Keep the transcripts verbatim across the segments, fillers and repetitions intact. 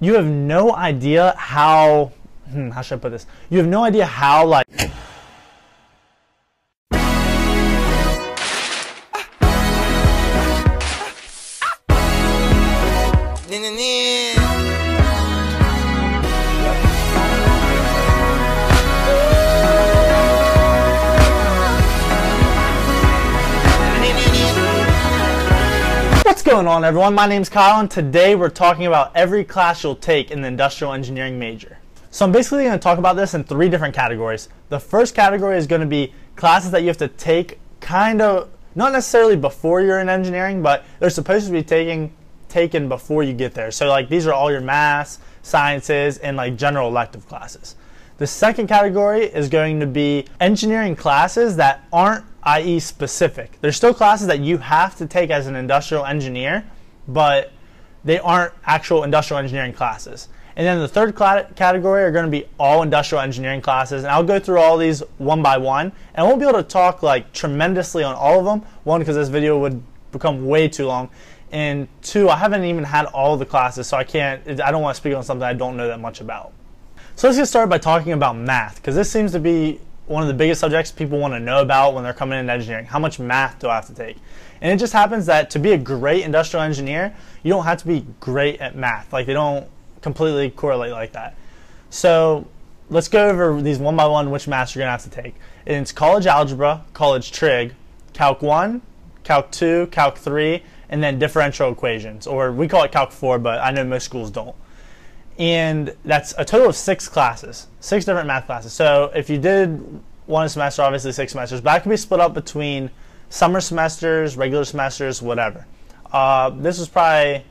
You have no idea how, hmm, how should I put this? You have no idea how, like, What's going on, everyone? My name's Kyle, and today we're talking about every class you'll take in the industrial engineering major. So I'm basically going to talk about this in three different categories. The first category is going to be classes that you have to take kind of, not necessarily before you're in engineering, but they're supposed to be taking, taken before you get there. So like these are all your maths, sciences, and like general elective classes. The second category is going to be engineering classes that aren't I E specific. There's still classes that you have to take as an industrial engineer, but they aren't actual industrial engineering classes. And then the third category are going to be all industrial engineering classes, and I'll go through all these one by one, and I won't be able to talk like tremendously on all of them. One, because this video would become way too long, and two, I haven't even had all the classes, so I can't, I don't want to speak on something I don't know that much about. So let's get started by talking about math, because this seems to be one of the biggest subjects people want to know about when they're coming into engineering. How much math do I have to take? And it just happens that to be a great industrial engineer, you don't have to be great at math. Like, they don't completely correlate like that. So let's go over these one by one, which math you're going to have to take. And it's college algebra, college trig, calc one, calc two, calc three, and then differential equations, or we call it calc four, but I know most schools don't. And that's a total of six classes, six different math classes. So if you did one semester, obviously six semesters, but that could be split up between summer semesters, regular semesters, whatever. Uh, this is probably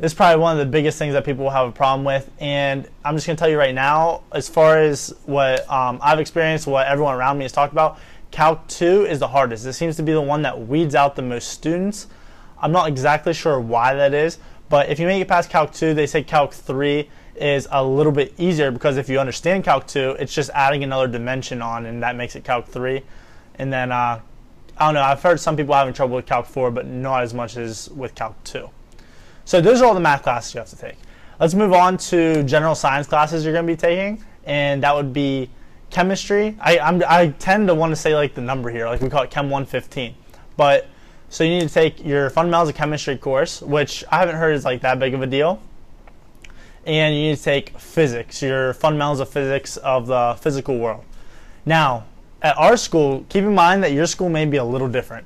this is probably one of the biggest things that people will have a problem with. And I'm just going to tell you right now, as far as what um, I've experienced, what everyone around me has talked about, calc two is the hardest. It seems to be the one that weeds out the most students. I'm not exactly sure why that is. But if you make it past calc two, they say calc three is a little bit easier, because if you understand calc two, it's just adding another dimension on, and that makes it calc three. And then, uh, I don't know, I've heard some people having trouble with calc four, but not as much as with calc two. So those are all the math classes you have to take. Let's move on to general science classes you're going to be taking, and that would be chemistry. I, I'm, I tend to want to say like the number here, like we call it chem one fifteen. But so you need to take your fundamentals of chemistry course, which I haven't heard is like that big of a deal. And you need to take physics, your fundamentals of physics of the physical world. Now, at our school, keep in mind that your school may be a little different,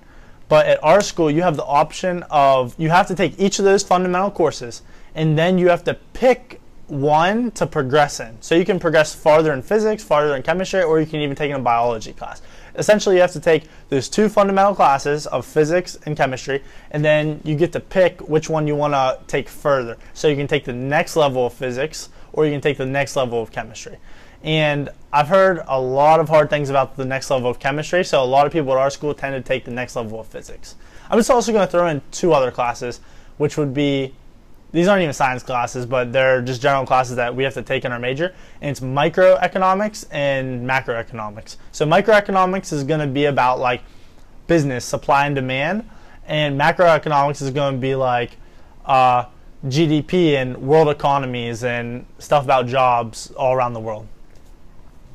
but at our school you have the option of, you have to take each of those fundamental courses, and then you have to pick one to progress in. So you can progress farther in physics, farther in chemistry, or you can even take in a biology class. Essentially, you have to take those two fundamental classes of physics and chemistry, and then you get to pick which one you want to take further. So you can take the next level of physics, or you can take the next level of chemistry. And I've heard a lot of hard things about the next level of chemistry, so a lot of people at our school tend to take the next level of physics. I'm just also going to throw in two other classes, which would be, these aren't even science classes, but they're just general classes that we have to take in our major, and it's microeconomics and macroeconomics. So microeconomics is going to be about like business, supply and demand, and macroeconomics is going to be like uh, G D P and world economies and stuff about jobs all around the world.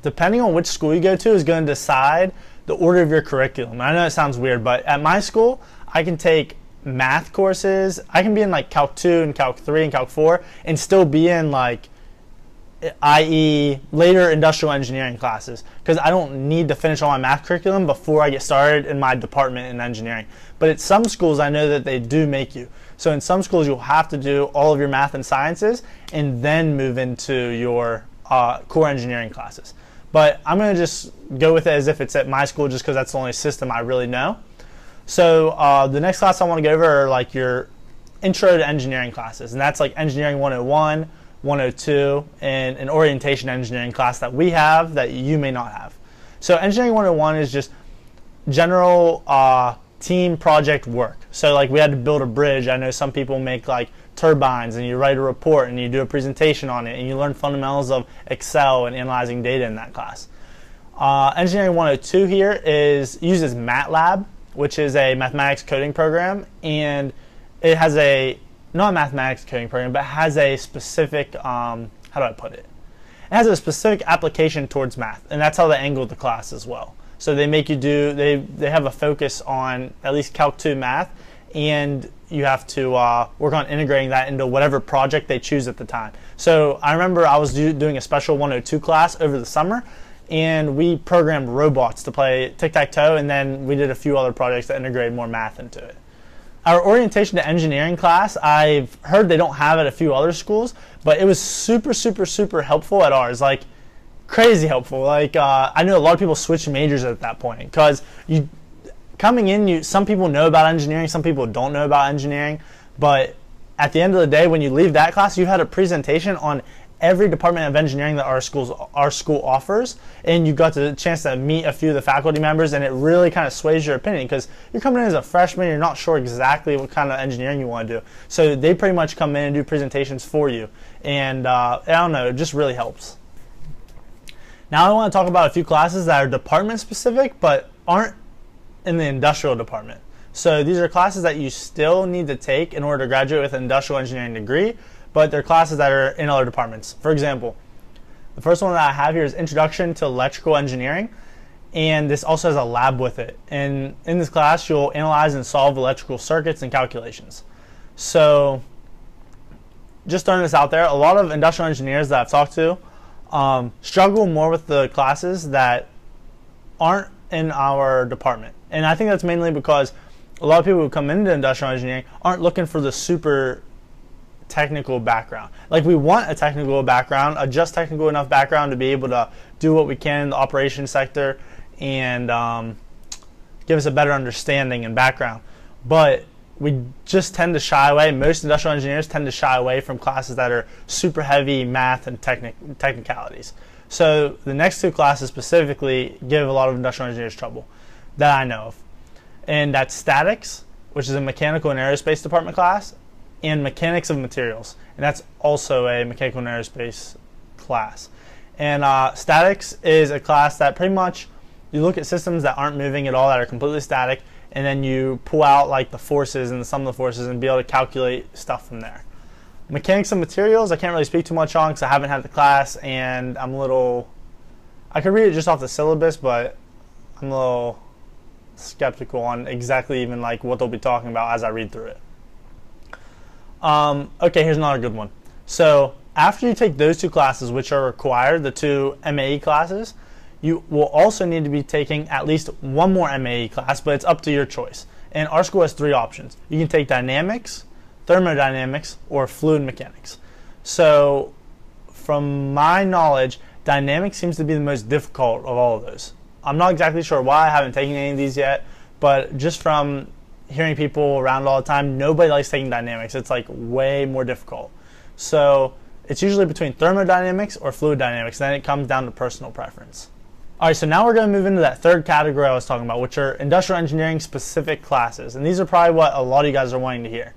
Depending on which school you go to is going to decide the order of your curriculum. I know it sounds weird, but at my school, I can take math courses, I can be in like calc two and calc three and calc four and still be in like I E later industrial engineering classes, because I don't need to finish all my math curriculum before I get started in my department in engineering. But at some schools I know that they do make you. So in some schools you'll have to do all of your math and sciences and then move into your uh, core engineering classes. But I'm going to just go with it as if it's at my school, just because that's the only system I really know. So uh, the next class I want to go over are like your intro to engineering classes, and that's like engineering one oh one, one oh two, and an orientation engineering class that we have that you may not have. So engineering one oh one is just general uh, team project work. So like we had to build a bridge. I know some people make like turbines, and you write a report and you do a presentation on it, and you learn fundamentals of Excel and analyzing data in that class. Uh, engineering one oh two here is uses MATLAB, which is a mathematics coding program, and it has a not a mathematics coding program, but has a specific, um, how do I put it? It has a specific application towards math, and that's how they angle the class as well. So they make you do, they, they have a focus on at least Calc two math, and you have to uh, work on integrating that into whatever project they choose at the time. So I remember I was do, doing a special one oh two class over the summer, and we programmed robots to play tic-tac-toe, and then we did a few other projects that integrated more math into it. Our orientation to engineering class, I've heard they don't have at a few other schools, but it was super, super, super helpful at ours. Like, crazy helpful. Like, uh, I knew a lot of people switched majors at that point, because you, coming in, you, some people know about engineering, some people don't know about engineering, but at the end of the day, when you leave that class, you've had a presentation on every department of engineering that our, schools, our school offers, and you got the chance to meet a few of the faculty members, and it really kind of sways your opinion, because you're coming in as a freshman, you're not sure exactly what kind of engineering you want to do. So they pretty much come in and do presentations for you, and uh, I don't know, it just really helps. Now I want to talk about a few classes that are department specific, but aren't in the industrial department. So these are classes that you still need to take in order to graduate with an industrial engineering degree, but they're classes that are in other departments. For example, the first one that I have here is Introduction to Electrical Engineering, and this also has a lab with it. And in this class, you'll analyze and solve electrical circuits and calculations. So just throwing this out there, a lot of industrial engineers that I've talked to um, struggle more with the classes that aren't in our department. And I think that's mainly because a lot of people who come into industrial engineering aren't looking for the super technical background. Like, we want a technical background, a just technical enough background to be able to do what we can in the operations sector and um, give us a better understanding and background. But we just tend to shy away, most industrial engineers tend to shy away from classes that are super heavy math and technic technicalities. So the next two classes specifically give a lot of industrial engineers trouble that I know of. And that's Statics, which is a mechanical and aerospace department class, and Mechanics of Materials, and that's also a mechanical and aerospace class. And uh, Statics is a class that pretty much you look at systems that aren't moving at all, that are completely static, and then you pull out like the forces and the sum of the forces and be able to calculate stuff from there. Mechanics of Materials I can't really speak too much on because I haven't had the class, and I'm a little, I could read it just off the syllabus, but I'm a little skeptical on exactly even like what they'll be talking about as I read through it. Um, okay, here's another good one. So after you take those two classes, which are required, the two M A E classes, you will also need to be taking at least one more M A E class, but it's up to your choice. And our school has three options. You can take dynamics, thermodynamics, or fluid mechanics. So from my knowledge, dynamics seems to be the most difficult of all of those. I'm not exactly sure why, I haven't taken any of these yet, but just from hearing people around all the time, nobody likes taking dynamics. It's like way more difficult. So it's usually between thermodynamics or fluid dynamics. Then it comes down to personal preference. All right, so now we're going to move into that third category I was talking about, which are industrial engineering specific classes. And these are probably what a lot of you guys are wanting to hear.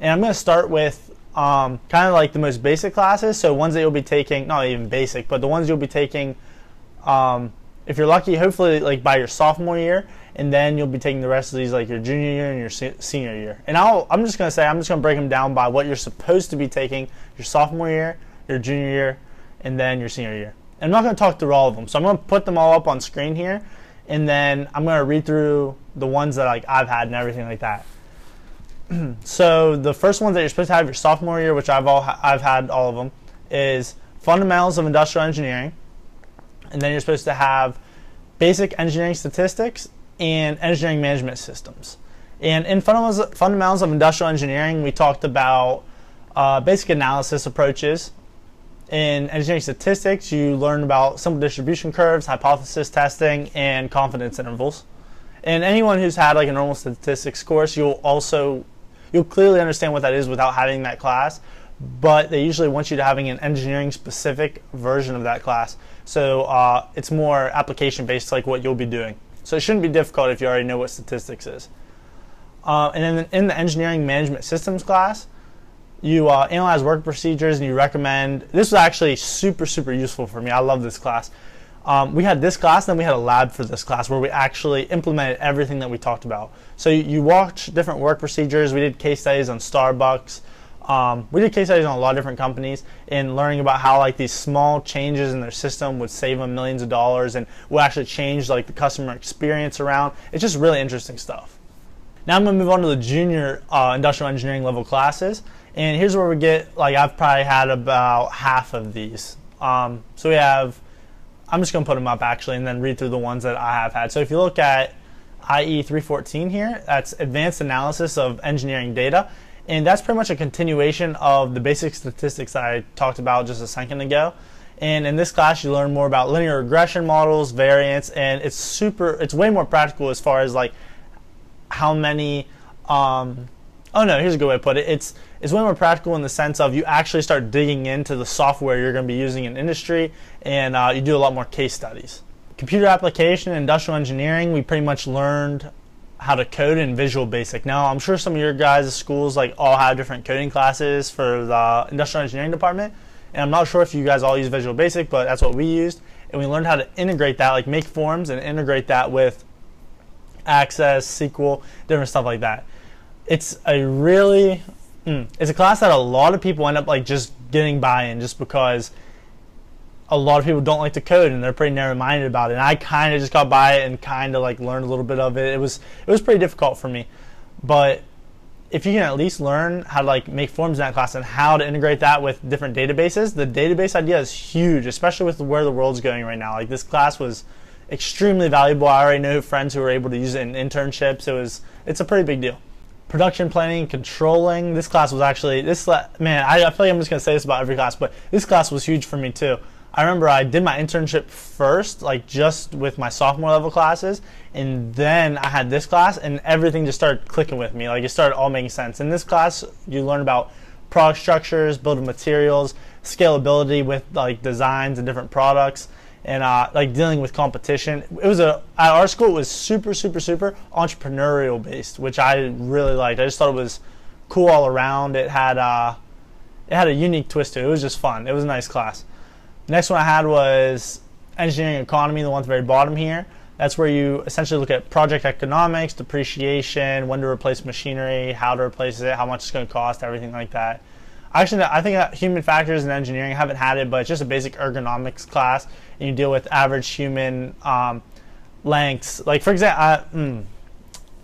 And I'm going to start with um, kind of like the most basic classes. So ones that you'll be taking, not even basic, but the ones you'll be taking, um, if you're lucky, hopefully like by your sophomore year, and then you'll be taking the rest of these like your junior year and your se senior year. And I'll, I'm just going to say, I'm just going to break them down by what you're supposed to be taking your sophomore year, your junior year, and then your senior year. And I'm not going to talk through all of them, so I'm going to put them all up on screen here, and then I'm going to read through the ones that like I've had and everything like that. So the first ones that you're supposed to have your sophomore year, which I've, all ha I've had all of them, is Fundamentals of Industrial Engineering, and then you're supposed to have Basic Engineering Statistics, and Engineering Management Systems. And in fundamentals, fundamentals of Industrial Engineering, we talked about uh, basic analysis approaches. In Engineering Statistics, you learn about simple distribution curves, hypothesis testing, and confidence intervals. And anyone who's had like a normal statistics course, you'll also, you'll clearly understand what that is without having that class, but they usually want you to having an engineering-specific version of that class. So uh, it's more application-based, like what you'll be doing. So it shouldn't be difficult if you already know what statistics is. Uh, and then in the Engineering Management Systems class, you uh, analyze work procedures and you recommend, this was actually super, super useful for me. I love this class. Um, we had this class, then we had a lab for this class where we actually implemented everything that we talked about. So you, you watch different work procedures. We did case studies on Starbucks, Um, we did case studies on a lot of different companies and learning about how like these small changes in their system would save them millions of dollars and will actually change like the customer experience around. It's just really interesting stuff. Now I'm going to move on to the junior uh, industrial engineering level classes, and here's where we get like I've probably had about half of these. Um, so we have, I'm just going to put them up actually and then read through the ones that I have had. So if you look at I E three fourteen here, that's Advanced Analysis of Engineering Data. And that's pretty much a continuation of the basic statistics that I talked about just a second ago. And in this class, you learn more about linear regression models, variance, and it's super, it's way more practical as far as like how many, um, oh no, here's a good way to put it. It's, it's way more practical in the sense of you actually start digging into the software you're going to be using in industry, and uh, you do a lot more case studies. Computer application and industrial engineering, we pretty much learned how to code in Visual Basic. Now, I'm sure some of your guys' schools like all have different coding classes for the industrial engineering department, and I'm not sure if you guys all use Visual Basic, but that's what we used, and we learned how to integrate that, like make forms and integrate that with Access, S Q L, different stuff like that. It's a really, mm, it's a class that a lot of people end up like just getting by in just because a lot of people don't like to code and they're pretty narrow-minded about it. And I kind of just got by it and kind of like learned a little bit of it. It was it was pretty difficult for me, but if you can at least learn how to like make forms in that class and how to integrate that with different databases, the database idea is huge, especially with where the world's going right now. Like this class was extremely valuable. I already know friends who were able to use it in internships. It was it's a pretty big deal. Production planning and controlling. This class was actually this man. I, I feel like I'm just gonna say this about every class, but this class was huge for me too. I remember I did my internship first, like just with my sophomore level classes, and then I had this class and everything just started clicking with me. Like it started all making sense. In this class, you learn about product structures, building materials, scalability with like designs and different products, and uh, like dealing with competition. It was a, at our school, it was super, super, super entrepreneurial based, which I really liked. I just thought it was cool all around. It had, uh, it had a unique twist to it. It was just fun. It was a nice class. Next one I had was engineering economy, the one at the very bottom here. That's where you essentially look at project economics, depreciation, when to replace machinery, how to replace it, how much it's going to cost, everything like that. Actually, I think human factors in engineering, I haven't had it, but it's just a basic ergonomics class, and you deal with average human um, lengths. Like for example, mm,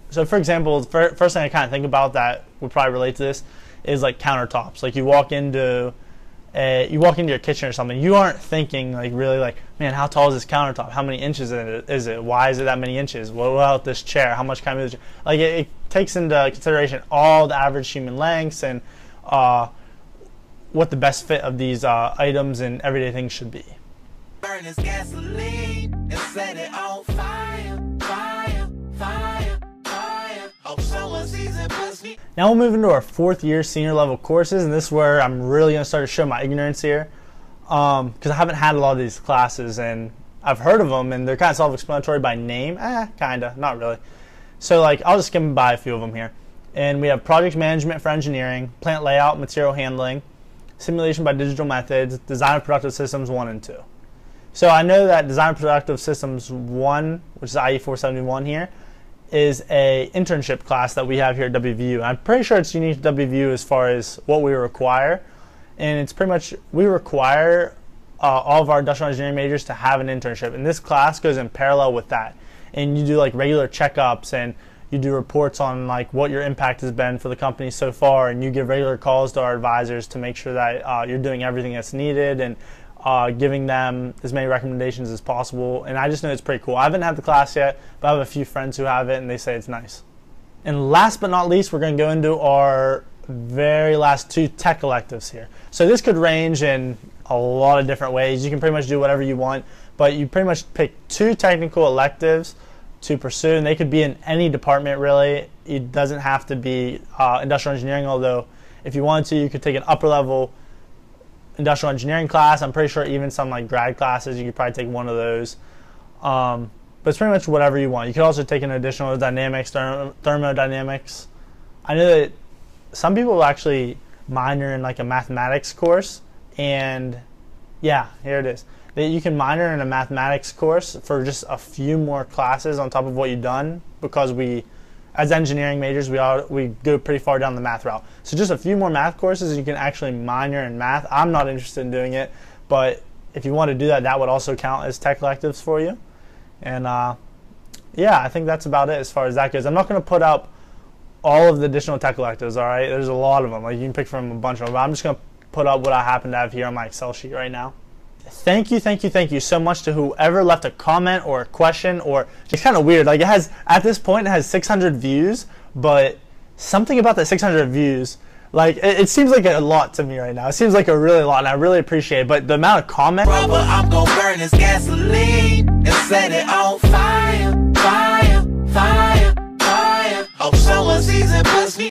so for example, the first thing I kind of think about that would probably relate to this is like countertops. Like you walk into Uh, you walk into your kitchen or something, you aren't thinking like really like, man, how tall is this countertop? How many inches is it? Why is it that many inches? What about this chair? How much can I move? Like it, it takes into consideration all the average human lengths and uh, what the best fit of these uh, items and everyday things should be. Burn this gasoline and set it on fire, fire, fire, fire. Hope someone sees it, bless me. Now we'll move into our fourth year senior level courses, and this is where I'm really going to start to show my ignorance here, because um, I haven't had a lot of these classes, and I've heard of them, and they're kind of self-explanatory by name, eh, kind of, not really. So like, I'll just skim by a few of them here, and we have project management for engineering, plant layout, material handling, simulation by digital methods, design of productive systems one and two. So I know that design of productive systems one, which is I E four seventy-one here, is a internship class that we have here at W V U. I'm pretty sure it's unique to W V U as far as what we require, and it's pretty much we require uh, all of our industrial engineering majors to have an internship, and this class goes in parallel with that, and you do like regular checkups and you do reports on like what your impact has been for the company so far, and you give regular calls to our advisors to make sure that uh, you're doing everything that's needed and Uh, giving them as many recommendations as possible. And I just know it's pretty cool. I haven't had the class yet, but I have a few friends who have it and they say it's nice. And last but not least, we're going to go into our very last two tech electives here. So this could range in a lot of different ways. You can pretty much do whatever you want, but you pretty much pick two technical electives to pursue, and they could be in any department really. It doesn't have to be uh, industrial engineering, although if you wanted to, you could take an upper level industrial engineering class. I'm pretty sure even some like grad classes, you could probably take one of those. Um, but it's pretty much whatever you want. You could also take an additional dynamics, therm thermodynamics. I know that some people actually minor in like a mathematics course, and yeah, here it is. That you can minor in a mathematics course for just a few more classes on top of what you've done, because we as engineering majors, we all we go pretty far down the math route. So just a few more math courses, you can actually minor in math. I'm not interested in doing it, but if you want to do that, that would also count as tech electives for you. And uh, yeah, I think that's about it as far as that goes. I'm not going to put up all of the additional tech electives, all right? There's a lot of them. Like, you can pick from a bunch of them. But I'm just going to put up what I happen to have here on my Excel sheet right now. Thank you, thank you, thank you so much to whoever left a comment or a question. Or it's kind of weird. Like, it has, at this point, it has six hundred views, but something about the six hundred views, like, it, it seems like a lot to me right now. It seems like a really lot, and I really appreciate it. But the amount of comments, Brother, I'm gonna burn this gasoline and set it on fire, fire, fire, fire. Oh, someone sees it, bless me.